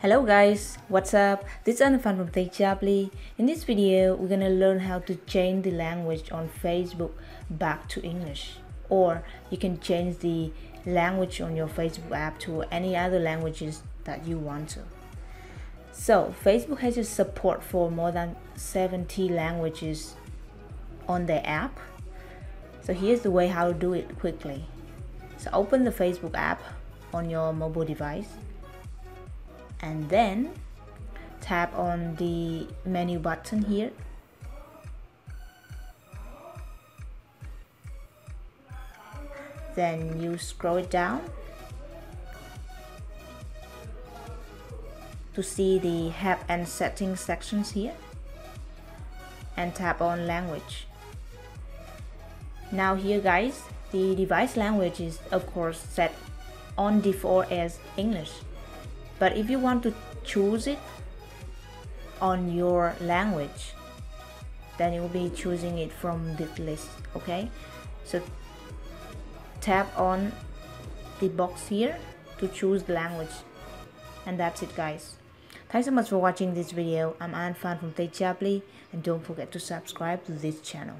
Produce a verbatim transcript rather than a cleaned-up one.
Hello guys, what's up? This is Anh Phan from Techiably. In this video, we're gonna learn how to change the language on Facebook back to English, or you can change the language on your Facebook app to any other languages that you want to. So Facebook has support for more than seventy languages on their app. So here's the way how to do it quickly. So open the Facebook app on your mobile device and then tap on the menu button here. Then you scroll it down to see the help and settings sections here and tap on language. Now here guys, the device language is of course set on default as English, but if you want to choose it on your language, then you will be choosing it from this list, okay? So tap on the box here to choose the language, and that's it guys. Thanks so much for watching this video. I'm Anh Phan from TechJaply, and don't forget to subscribe to this channel.